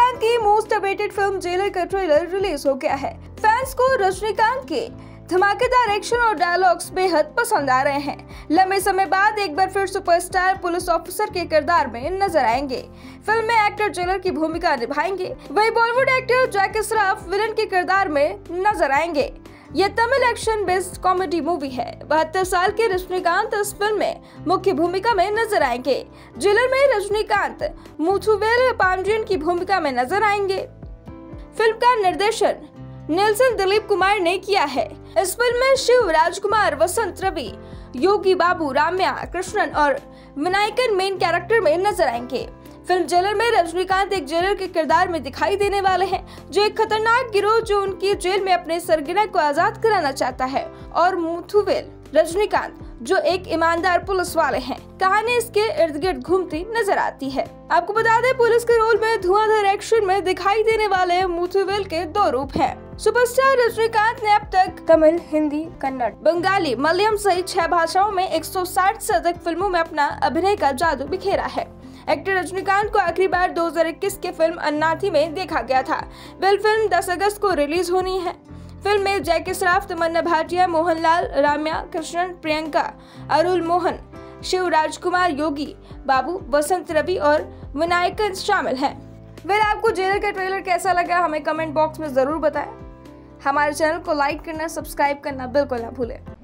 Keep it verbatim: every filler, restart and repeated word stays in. रजनीकांत की most awaited film jailer का trailer release हो गया है। फैंस को रजनीकांत के धमाकेदार एक्शन और डायलॉग्स बेहद पसंद आ रहे हैं। लंबे समय बाद एक बार फिर सुपरस्टार पुलिस ऑफिसर के किरदार में नजर आएंगे। फिल्म में एक्टर जेलर की भूमिका निभाएंगे, वहीं बॉलीवुड एक्टर जैकी श्राफ विलन के किरदार में नजर आएंगे। यह Tamil action based comedy movie है। बहत्तर साल के रजनीकांत इस फिल्म में मुख्य भूमिका में नजर आएंगे। जेलर में रजनीकांत मुथुवेल पांडियन की भूमिका में नजर आएंगे। फिल्म का निर्देशन नेल्सन दिलीप कुमार ने किया है। इस फिल्म में शिव राज कुमार, वसंत रवि, योगी बाबू, राम्या कृष्णन और विनायकन मेन कैरेक्टर में नजर आएंगे। फिल्म जेलर में रजनीकांत एक जेलर के किरदार में दिखाई देने वाले हैं, जो एक खतरनाक गिरोह जो उनकी जेल में अपने सरगना को आजाद कराना चाहता है, और मुथुवेल रजनीकांत जो एक ईमानदार पुलिस वाले हैं। कहानी इसके इर्द गिर्द घूमती नजर आती है। आपको बता दें, पुलिस के रोल में धुआंधार एक्शन में दिखाई देने वाले मुथुवेल के दो रूप हैं। सुपरस्टार रजनीकांत ने अब तक तमिल, हिंदी, कन्नड़, बंगाली, मलयालम सहित छह भाषाओं में एक सौ साठ से अधिक फिल्मों में अपना अभिनय का जादू बिखेरा है। एक्टर रजनीकांत को आखिरी बार दो हज़ार इक्कीस के फिल्म अन्नाथी में देखा गया था। वेल फिल्म दस अगस्त को रिलीज होनी है। फिल्म में जैकी श्राफ, तमन्ना भाटिया, मोहनलाल, राम्या कृष्णन, प्रियंका अरुल मोहन, शिव राज कुमार, योगी बाबू, वसंत रवि और विनायकन शामिल हैं। वेल आपको जेलर का ट्रेलर कैसा लगा हमें कमेंट बॉक्स में जरूर बताएं। हमारे चैनल को लाइक करना, सब्सक्राइब करना बिल्कुल ना भूलें।